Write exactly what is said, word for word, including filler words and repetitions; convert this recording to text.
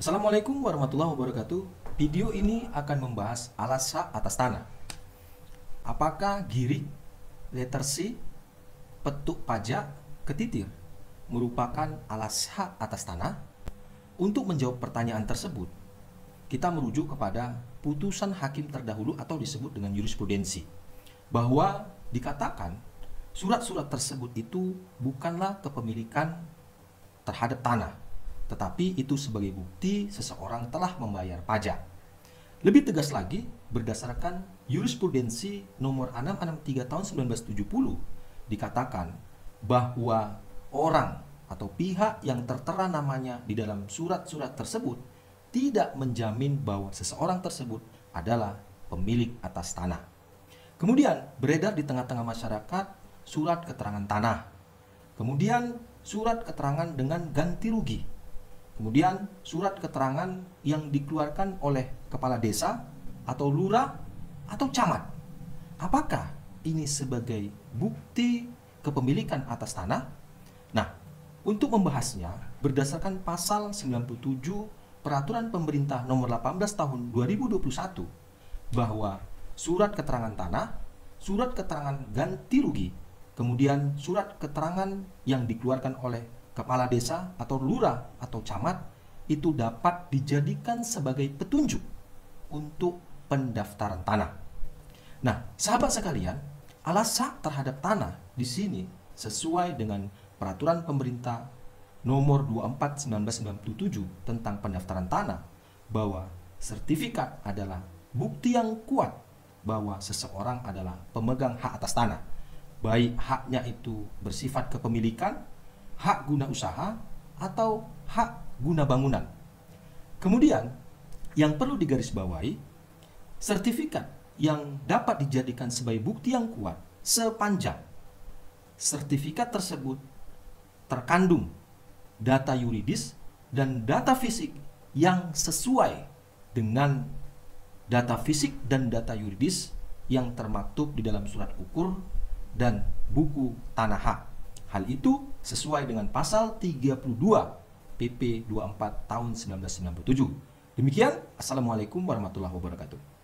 Assalamualaikum warahmatullahi wabarakatuh. Video ini akan membahas alas hak atas tanah. Apakah girik, letter C, petuk pajak, ketitir merupakan alas hak atas tanah? Untuk menjawab pertanyaan tersebut, kita merujuk kepada putusan hakim terdahulu atau disebut dengan yurisprudensi, bahwa dikatakan surat-surat tersebut itu bukanlah kepemilikan terhadap tanah, tetapi itu sebagai bukti seseorang telah membayar pajak. Lebih tegas lagi, berdasarkan jurisprudensi nomor enam enam tiga tahun seribu sembilan ratus tujuh puluh, dikatakan bahwa orang atau pihak yang tertera namanya di dalam surat-surat tersebut tidak menjamin bahwa seseorang tersebut adalah pemilik atas tanah. Kemudian beredar di tengah-tengah masyarakat surat keterangan tanah, kemudian surat keterangan dengan ganti rugi, kemudian surat keterangan yang dikeluarkan oleh kepala desa atau lurah atau camat. Apakah ini sebagai bukti kepemilikan atas tanah? Nah, untuk membahasnya berdasarkan Pasal sembilan puluh tujuh Peraturan Pemerintah nomor delapan belas tahun dua ribu dua puluh satu bahwa surat keterangan tanah, surat keterangan ganti rugi, kemudian surat keterangan yang dikeluarkan oleh kepala desa atau lurah atau camat itu dapat dijadikan sebagai petunjuk untuk pendaftaran tanah. Nah, sahabat sekalian, alas hak terhadap tanah di sini sesuai dengan Peraturan Pemerintah nomor dua puluh empat seribu sembilan ratus sembilan puluh tujuh tentang pendaftaran tanah, bahwa sertifikat adalah bukti yang kuat bahwa seseorang adalah pemegang hak atas tanah, baik haknya itu bersifat kepemilikan, hak guna usaha, atau hak guna bangunan. Kemudian, yang perlu digarisbawahi, sertifikat yang dapat dijadikan sebagai bukti yang kuat sepanjang sertifikat tersebut terkandung data yuridis dan data fisik yang sesuai dengan data fisik dan data yuridis yang termaktub di dalam surat ukur dan buku tanah hak. Hal itu sesuai dengan Pasal tiga puluh dua P P dua puluh empat tahun seribu sembilan ratus sembilan puluh tujuh. Demikian, Assalamualaikum warahmatullahi wabarakatuh.